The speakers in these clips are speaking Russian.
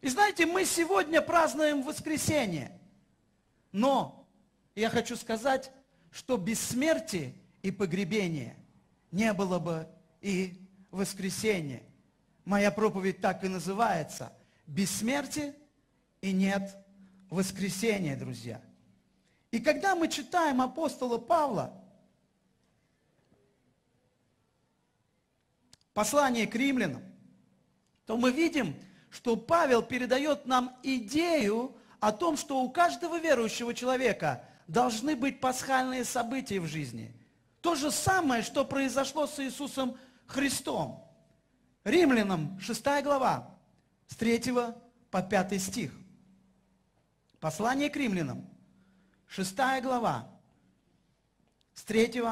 И знаете, мы сегодня празднуем воскресенье. Но я хочу сказать, что без смерти и погребения не было бы и воскресенья. Моя проповедь так и называется. Без смерти и нет воскресения, друзья. И когда мы читаем апостола Павла, послание к римлянам, то мы видим, что Павел передает нам идею о том, что у каждого верующего человека должны быть пасхальные события в жизни. То же самое, что произошло с Иисусом Христом. Римлянам 6 глава, с 3 по 5 стих. Послание к римлянам, 6 глава, с 3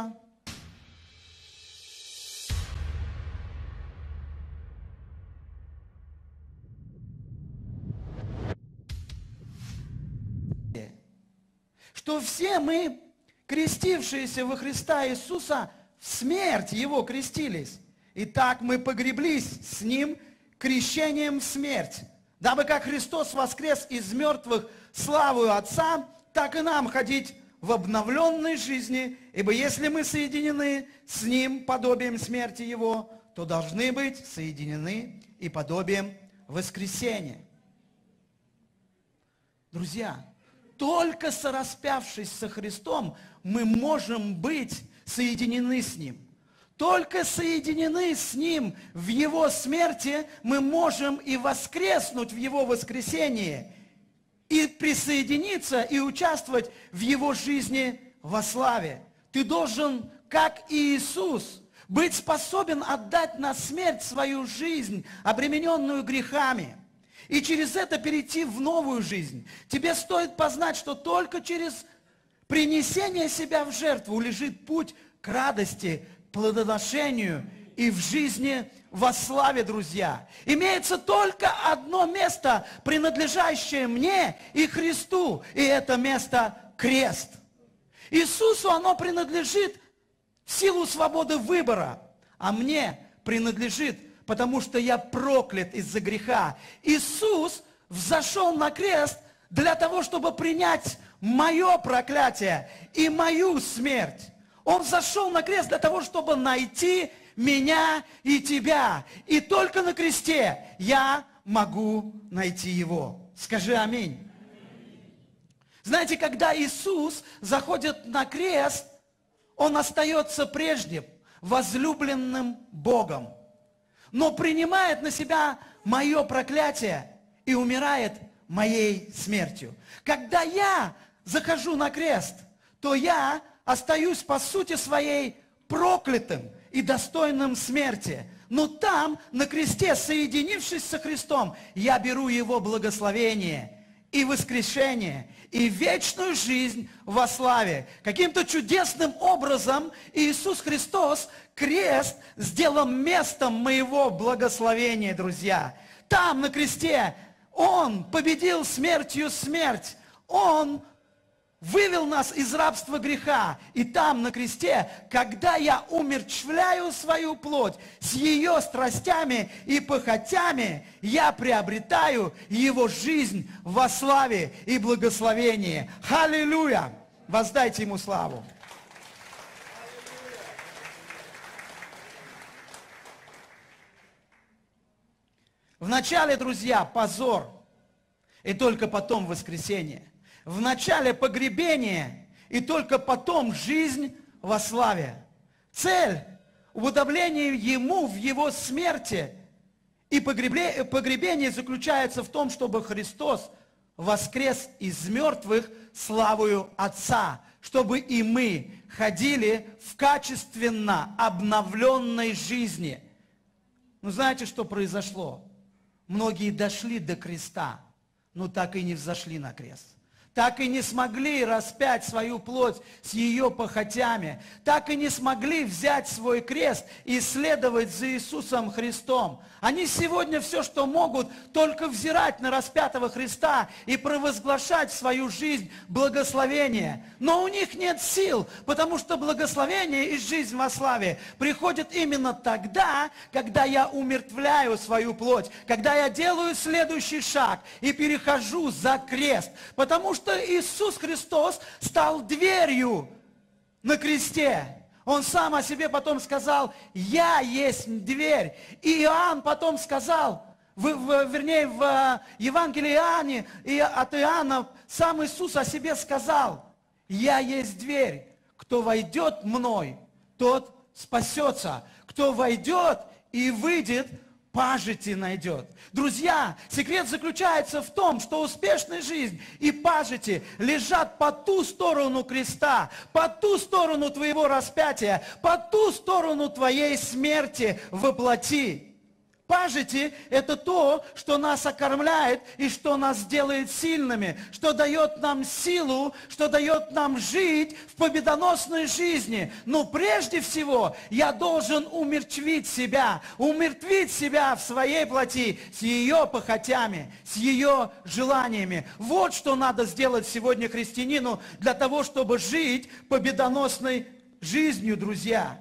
что все мы, крестившиеся во Христа Иисуса, в смерть Его крестились. И так мы погреблись с Ним крещением в смерть, дабы как Христос воскрес из мертвых славою Отца, так и нам ходить в обновленной жизни, ибо если мы соединены с Ним подобием смерти Его, то должны быть соединены и подобием воскресения. Друзья, только сораспявшись со Христом, мы можем быть соединены с Ним. Только соединены с Ним в Его смерти, мы можем и воскреснуть в Его воскресении, и присоединиться, и участвовать в Его жизни во славе. Ты должен, как Иисус, быть способен отдать на смерть свою жизнь, обремененную грехами. И через это перейти в новую жизнь. Тебе стоит познать, что только через принесение себя в жертву лежит путь к радости, плодоношению и в жизни во славе, друзья. Имеется только одно место, принадлежащее мне и Христу, и это место – крест. Иисусу оно принадлежит в силу свободы выбора, а мне принадлежит, потому что я проклят из-за греха. Иисус взошел на крест для того, чтобы принять мое проклятие и мою смерть. Он взошел на крест для того, чтобы найти меня и тебя. И только на кресте я могу найти Его. Скажи аминь. Знаете, когда Иисус заходит на крест, Он остается прежним, возлюбленным Богом, но принимает на себя мое проклятие и умирает моей смертью. Когда я захожу на крест, то я остаюсь по сути своей проклятым и достойным смерти. Но там, на кресте, соединившись со Христом, я беру Его благословение и воскрешение, и вечную жизнь во славе. Каким-то чудесным образом Иисус Христос, крест, сделал местом моего благословения, друзья. Там, на кресте, Он победил смертью смерть. Он вывел нас из рабства греха. И там, на кресте, когда я умерщвляю свою плоть с ее страстями и похотями, я приобретаю Его жизнь во славе и благословении. Аллилуйя! Воздайте Ему славу. Вначале, друзья, позор, и только потом воскресение. Вначале погребение, и только потом жизнь во славе. Цель – уподобление Ему в Его смерти. И погребение заключается в том, чтобы Христос воскрес из мертвых славою Отца, чтобы и мы ходили в качественно обновленной жизни. Ну, знаете, что произошло? Многие дошли до креста, но так и не взошли на крест. так и не смогли распять свою плоть с ее похотями, так и не смогли взять свой крест и следовать за Иисусом Христом. Они сегодня все, что могут, только взирать на распятого Христа и провозглашать в свою жизнь благословение. Но у них нет сил, потому что благословение и жизнь во славе приходят именно тогда, когда я умертвляю свою плоть, когда я делаю следующий шаг и перехожу за крест, потому что Иисус Христос стал дверью на кресте. Он сам о себе потом сказал: «Я есть дверь». И Иоанн потом сказал, в Евангелии Иоанна, и от Иоанна сам Иисус о себе сказал: «Я есть дверь. Кто войдет мной, тот спасется. Кто войдет и выйдет, пажити найдет». Друзья, секрет заключается в том, что успешная жизнь и пажити лежат по ту сторону креста, по ту сторону твоего распятия, по ту сторону твоей смерти во плоти. Пажити – это то, что нас окормляет и что нас делает сильными, что дает нам силу, что дает нам жить в победоносной жизни. Но прежде всего я должен умертвить себя в своей плоти с ее похотями, с ее желаниями. Вот что надо сделать сегодня христианину для того, чтобы жить победоносной жизнью, друзья.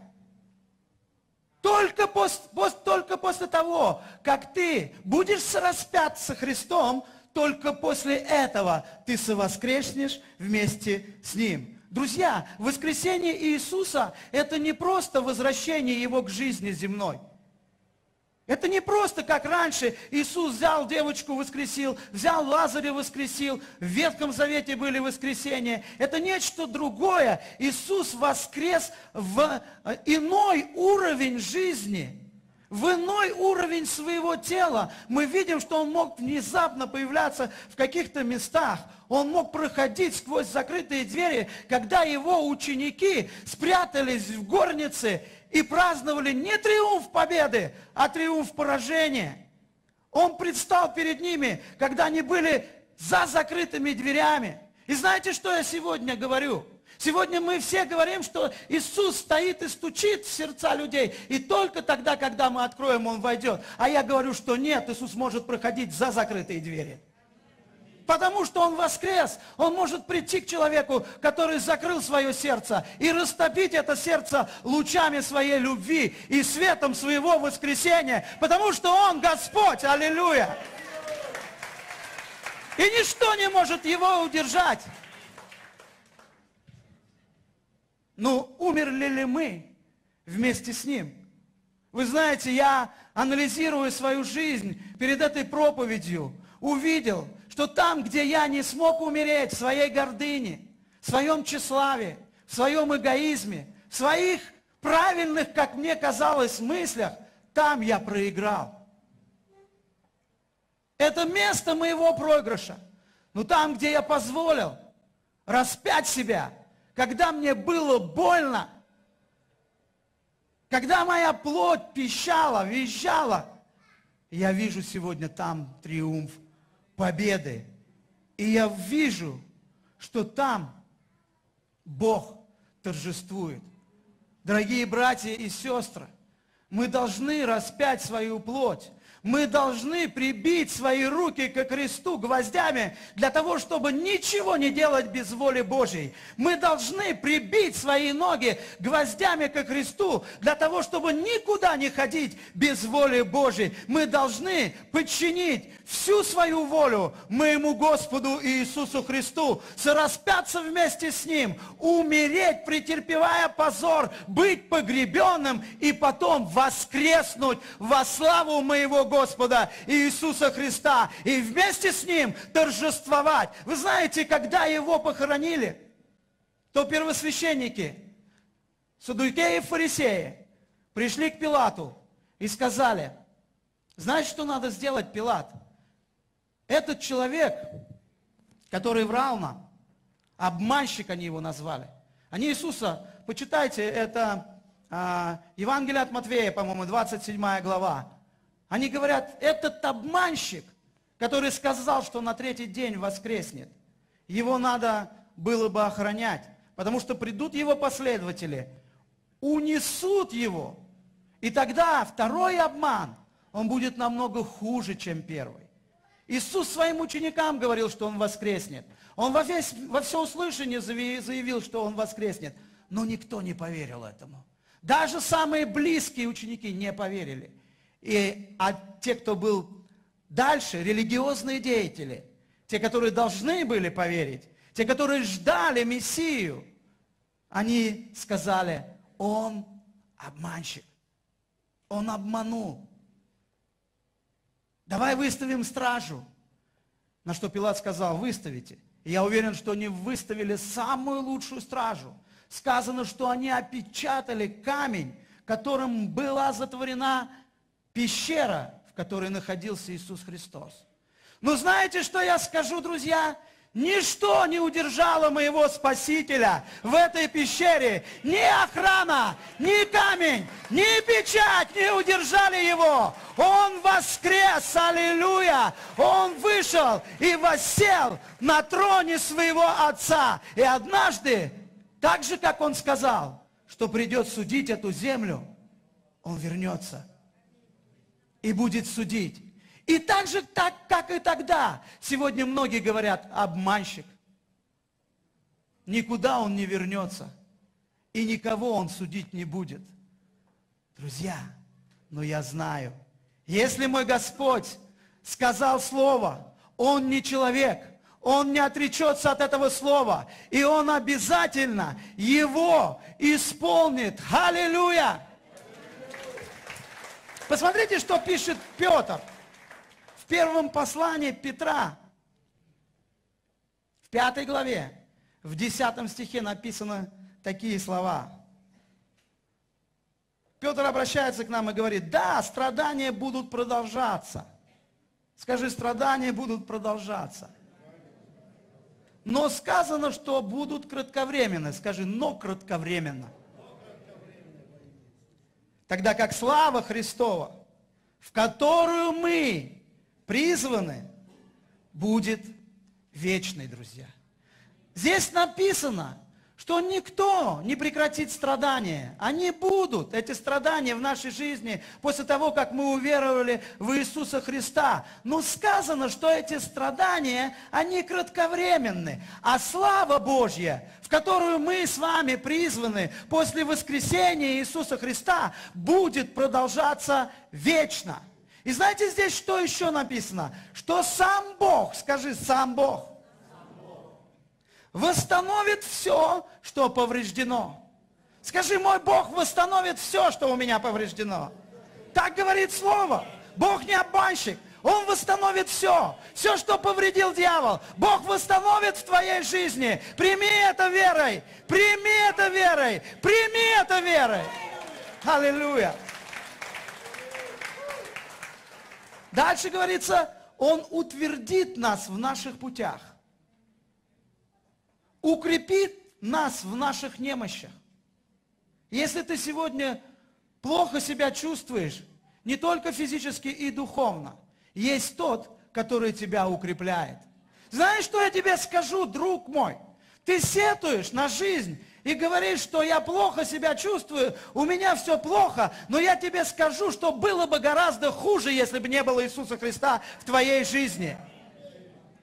Только после того, как ты будешь распят со Христом, только после этого ты совоскреснешь вместе с Ним. Друзья, воскресение Иисуса – это не просто возвращение Его к жизни земной. Это не просто, как раньше Иисус взял девочку, воскресил, взял Лазаря, воскресил, в Ветхом Завете были воскресения. Это нечто другое. Иисус воскрес в иной уровень жизни, в иной уровень своего тела. Мы видим, что Он мог внезапно появляться в каких-то местах. Он мог проходить сквозь закрытые двери, когда Его ученики спрятались в горнице и праздновали не триумф победы, а триумф поражения. Он предстал перед ними, когда они были за закрытыми дверями. И знаете, что я сегодня говорю? Сегодня мы все говорим, что Иисус стоит и стучит в сердца людей, и только тогда, когда мы откроем, Он войдет. А я говорю, что нет, Иисус может проходить за закрытые двери. Потому что Он воскрес, Он может прийти к человеку, который закрыл свое сердце, и растопить это сердце лучами своей любви и светом своего воскресения, потому что Он Господь, аллилуйя! И ничто не может Его удержать. Но умерли ли мы вместе с Ним? Вы знаете, я, анализируя свою жизнь перед этой проповедью, увидел, что там, где я не смог умереть в своей гордыне, в своем тщеславии, в своем эгоизме, в своих правильных, как мне казалось, мыслях, там я проиграл. Это место моего проигрыша. Но там, где я позволил распять себя, когда мне было больно, когда моя плоть пищала, визжала, я вижу сегодня там триумф победы. И я вижу, что там Бог торжествует. Дорогие братья и сестры, мы должны распять свою плоть. Мы должны прибить свои руки к кресту гвоздями для того, чтобы ничего не делать без воли Божьей. Мы должны прибить свои ноги гвоздями к кресту для того, чтобы никуда не ходить без воли Божьей. Мы должны подчинить всю свою волю моему Господу Иисусу Христу, сораспяться вместе с Ним, умереть, претерпевая позор, быть погребенным и потом воскреснуть во славу моего Господа Иисуса Христа и вместе с Ним торжествовать. Вы знаете, когда Его похоронили, то первосвященники, саддукеи и фарисеи, пришли к Пилату и сказали: знаешь, что надо сделать, Пилат? Этот человек, который врал нам, обманщик они его назвали. Они Иисуса, почитайте, это Евангелие от Матфея, по-моему, 27 глава. Они говорят: этот обманщик, который сказал, что на третий день воскреснет. его надо было бы охранять, потому что придут его последователи, унесут его, и тогда второй обман, он будет намного хуже, чем первый. Иисус своим ученикам говорил, что он воскреснет. Он во всеуслышание заявил, что он воскреснет, но никто не поверил этому. Даже самые близкие ученики не поверили. А те, кто был дальше, религиозные деятели, те, которые должны были поверить, те, которые ждали Мессию, они сказали, он обманщик, он обманул. Давай выставим стражу. На что Пилат сказал, выставите. И я уверен, что они выставили самую лучшую стражу. Сказано, что они опечатали камень, которым была затворена пещера, в которой находился Иисус Христос. Но знаете, что я скажу, друзья? Ничто не удержало моего Спасителя в этой пещере. Ни охрана, ни камень, ни печать не удержали его. Он воскрес, аллилуйя! Он вышел и воссел на троне своего Отца. И однажды, так же, как он сказал, что придет судить эту землю, он вернется и будет судить. И так же, как и тогда, сегодня многие говорят, обманщик. Никуда он не вернется, и никого он судить не будет. Друзья, но я знаю, если мой Господь сказал слово, он не человек, он не отречется от этого слова, и он обязательно его исполнит. Аллилуйя! Посмотрите, что пишет Петр. В первом послании Петра, в 5 главе, в 10 стихе написаны такие слова. Петр обращается к нам и говорит, да, страдания будут продолжаться. Скажи, страдания будут продолжаться. Но сказано, что будут кратковременны. Скажи, но кратковременно. Тогда как слава Христова, в которую мы призваны, будет вечный, друзья. Здесь написано, что никто не прекратит страдания. Они будут, эти страдания в нашей жизни, после того, как мы уверовали в Иисуса Христа. Но сказано, что эти страдания, они кратковременны. А слава Божья, в которую мы с вами призваны после воскресения Иисуса Христа, будет продолжаться вечно. И знаете, здесь что еще написано? Что сам Бог, скажи, сам Бог, восстановит все, что повреждено. Скажи, мой Бог восстановит все, что у меня повреждено. Так говорит Слово. Бог не обманщик. Он восстановит все. Все, что повредил дьявол, Бог восстановит в твоей жизни. Прими это верой. Прими это верой. Прими это верой. Аллилуйя. Дальше говорится, он утвердит нас в наших путях, укрепит нас в наших немощах. Если ты сегодня плохо себя чувствуешь, не только физически и духовно, есть тот, который тебя укрепляет. Знаешь, что я тебе скажу, друг мой? Ты сетуешь на жизнь и говоришь, что я плохо себя чувствую, у меня все плохо, но я тебе скажу, что было бы гораздо хуже, если бы не было Иисуса Христа в твоей жизни.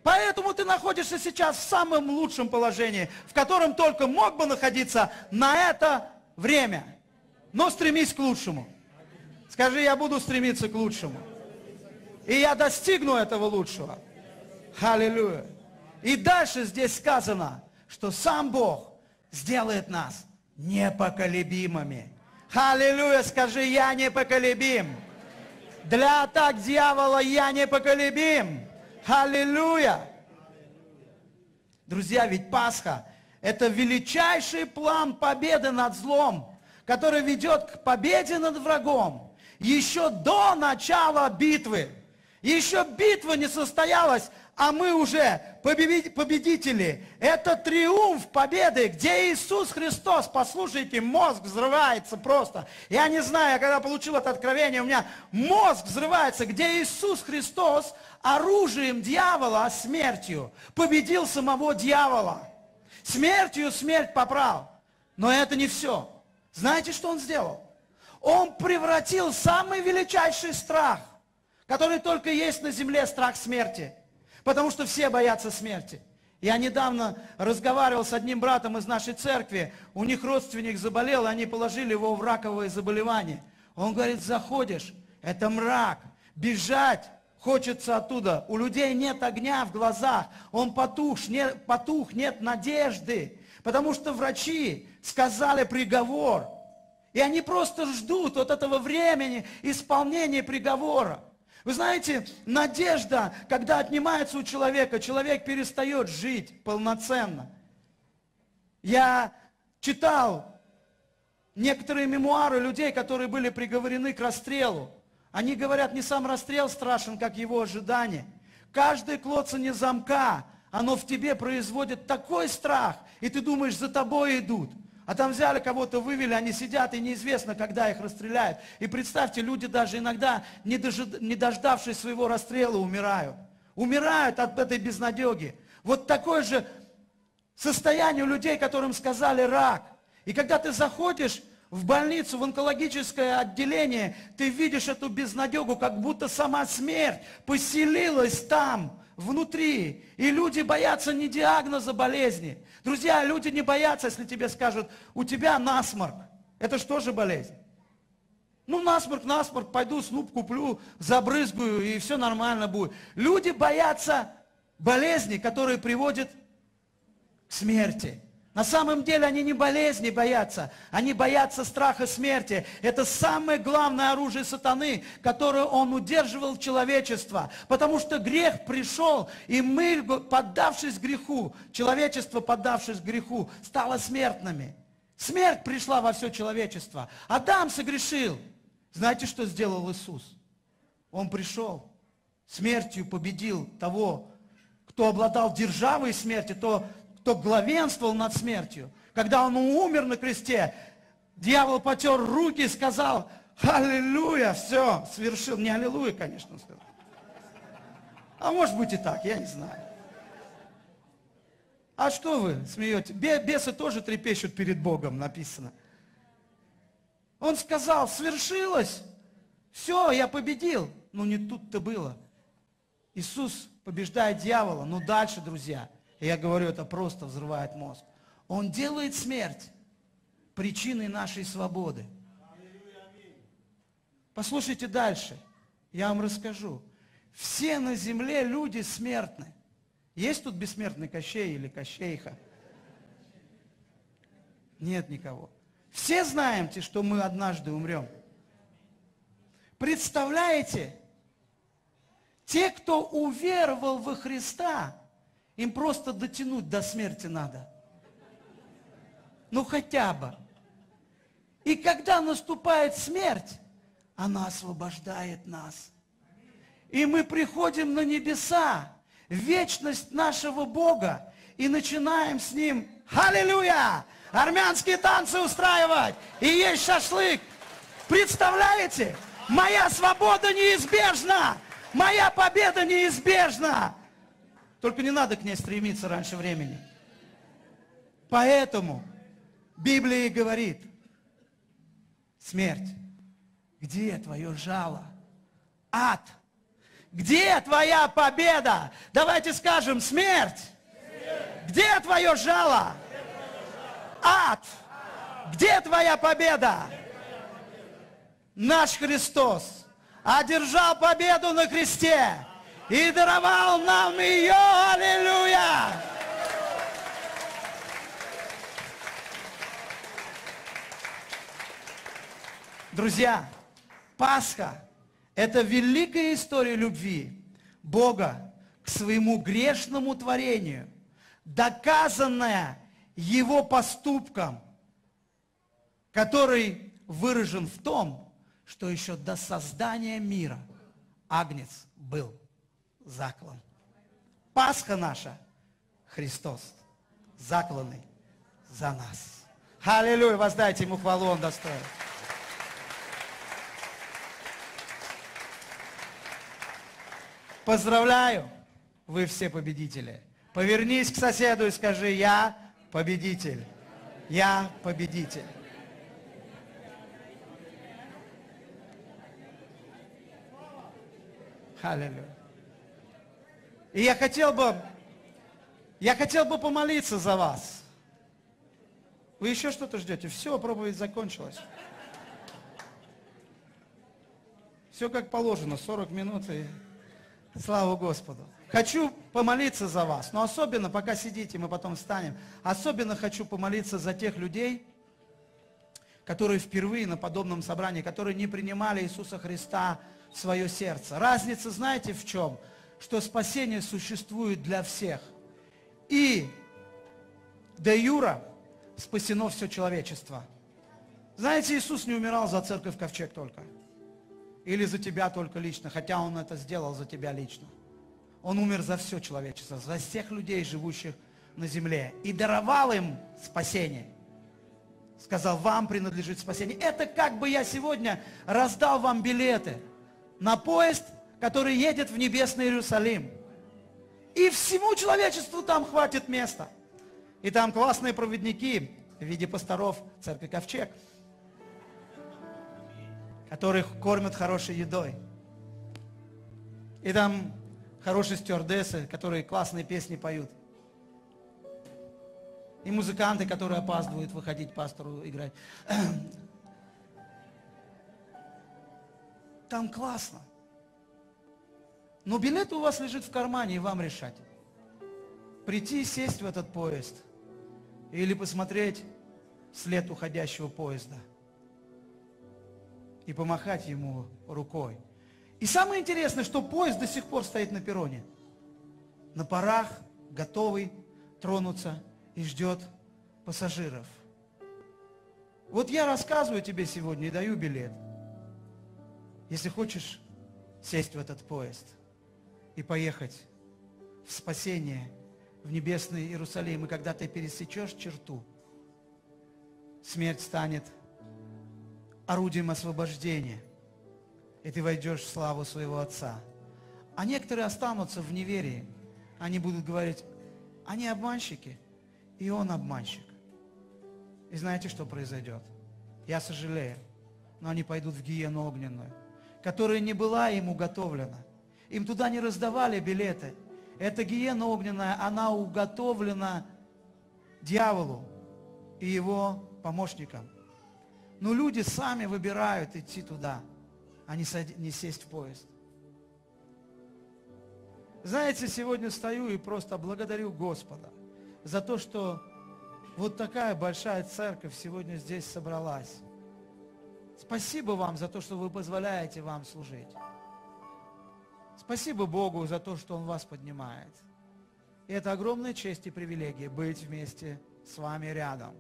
Поэтому ты находишься сейчас в самом лучшем положении, в котором только мог бы находиться на это время. Но стремись к лучшему. Скажи, я буду стремиться к лучшему. И я достигну этого лучшего. Аллилуйя. И дальше здесь сказано, что сам Бог сделает нас непоколебимыми. Аллилуйя, скажи, я непоколебим. Для атак дьявола я непоколебим. Аллилуйя. Друзья, ведь Пасха – это величайший план победы над злом, который ведет к победе над врагом еще до начала битвы. Еще битва не состоялась, а мы уже победители. Это триумф победы, где Иисус Христос, послушайте, мозг взрывается просто. Я не знаю, я когда получил это откровение, у меня мозг взрывается, где Иисус Христос оружием дьявола, смертью, победил самого дьявола. Смертью смерть попрал. Но это не все. Знаете, что Он сделал? Он превратил самый величайший страх, который только есть на земле, страх смерти. Потому что все боятся смерти. Я недавно разговаривал с одним братом из нашей церкви, у них родственник заболел, и они положили его в раковое заболевание. Он говорит, заходишь, это мрак, бежать хочется оттуда. У людей нет огня в глазах, он потух, нет надежды. Потому что врачи сказали приговор, и они просто ждут от этого времени исполнения приговора. Вы знаете, надежда, когда отнимается у человека, человек перестает жить полноценно. Я читал некоторые мемуары людей, которые были приговорены к расстрелу. Они говорят, не сам расстрел страшен, как его ожидание. Каждое клоцанье замка, оно в тебе производит такой страх, и ты думаешь, за тобой идут. А там взяли кого-то, вывели, они сидят, и неизвестно, когда их расстреляют. И представьте, люди даже иногда, не дождавшись своего расстрела, умирают. Умирают от этой безнадеги. Вот такое же состояние у людей, которым сказали рак. И когда ты заходишь в больницу, в онкологическое отделение, ты видишь эту безнадегу, как будто сама смерть поселилась там, внутри. И люди боятся не диагноза болезни. Друзья, люди не боятся, если тебе скажут, у тебя насморк. Это же тоже болезнь. Ну, насморк, пойду снуп куплю, забрызгаю, и все нормально будет. Люди боятся болезни, которые приводят к смерти. На самом деле они не болезни боятся, они боятся страха смерти. Это самое главное оружие сатаны, которое он удерживал человечество. Потому что грех пришел, и мы, поддавшись греху, человечество, поддавшись греху, стало смертными. Смерть пришла во все человечество. Адам согрешил. Знаете, что сделал Иисус? Он пришел, смертью победил того, кто обладал державой смерти, кто главенствовал над смертью. Когда он умер на кресте, дьявол потер руки и сказал, аллилуйя, все, свершил. Не аллилуйя, конечно, сказал. А может быть и так, я не знаю. А что вы смеете? Бесы тоже трепещут перед Богом, написано. Он сказал, свершилось, все, я победил. Но не тут-то было. Иисус побеждает дьявола, но дальше, друзья, я говорю, это просто взрывает мозг. Он делает смерть причиной нашей свободы. Послушайте дальше, я вам расскажу. Все на земле люди смертны. Есть тут бессмертный Кощей или Кощейха? Нет никого. Все знаете, что мы однажды умрем. Представляете, те, кто уверовал во Христа, им просто дотянуть до смерти надо. Ну хотя бы. И когда наступает смерть, она освобождает нас. И мы приходим на небеса, в вечность нашего Бога, и начинаем с Ним, аллилуйя, армянские танцы устраивать, и есть шашлык. Представляете? Моя свобода неизбежна, моя победа неизбежна. Только не надо к ней стремиться раньше времени. Поэтому Библия и говорит, смерть, где твое жало? Ад, где твоя победа? Давайте скажем, смерть, где твое жало? Ад, где твоя победа? Наш Христос одержал победу на кресте. И даровал нам ее, аллилуйя! Друзья, Пасха – это великая история любви Бога к своему грешному творению, доказанная Его поступком, который выражен в том, что еще до создания мира Агнец был заклан. Пасха наша, Христос, закланный за нас. Аллилуйя, воздайте Ему хвалу, Он достоин. Поздравляю, вы все победители. Повернись к соседу и скажи: я победитель, я победитель. Аллилуйя. И я хотел бы помолиться за вас. Вы еще что-то ждете? Все, проповедь закончилась. Все как положено, 40 минут и... Слава Господу. Хочу помолиться за вас, но особенно, пока сидите, мы потом встанем, особенно хочу помолиться за тех людей, которые впервые на подобном собрании, которые не принимали Иисуса Христа в свое сердце. Разница, знаете, в чем? Что спасение существует для всех. И де юре спасено все человечество. Знаете, Иисус не умирал за церковь Ковчег только. Или за тебя только лично, хотя Он это сделал за тебя лично. Он умер за все человечество, за всех людей, живущих на земле. И даровал им спасение. Сказал: вам принадлежит спасение. Это как бы я сегодня раздал вам билеты на поезд, который едет в небесный Иерусалим. И всему человечеству там хватит места. И там классные проводники в виде пасторов церкви Ковчег, которых кормят хорошей едой. И там хорошие стюардессы, которые классные песни поют. И музыканты, которые опаздывают выходить пастору играть. Там классно. Но билет у вас лежит в кармане, и вам решать. Прийти и сесть в этот поезд. Или посмотреть вслед уходящего поезда. И помахать ему рукой. И самое интересное, что поезд до сих пор стоит на перроне. На парах, готовый тронуться и ждет пассажиров. Вот я рассказываю тебе сегодня и даю билет. Если хочешь сесть в этот поезд и поехать в спасение, в небесный Иерусалим, и когда ты пересечешь черту, смерть станет орудием освобождения, и ты войдешь в славу своего Отца. А некоторые останутся в неверии. Они будут говорить: они обманщики, и он обманщик. И знаете, что произойдет? Я сожалею, но они пойдут в гиену огненную, которая не была им уготовлена. Им туда не раздавали билеты. Эта гиена огненная, она уготовлена дьяволу и его помощникам. Но люди сами выбирают идти туда, а не сесть в поезд. Знаете, сегодня стою и просто благодарю Господа за то, что вот такая большая церковь сегодня здесь собралась. Спасибо вам за то, что вы позволяете вам служить. Спасибо Богу за то, что Он вас поднимает. И это огромная честь и привилегия быть вместе с вами рядом.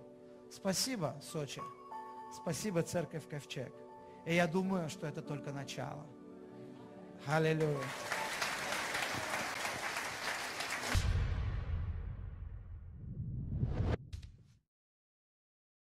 Спасибо, Сочи. Спасибо, церковь Ковчег. И я думаю, что это только начало. Аллилуйя.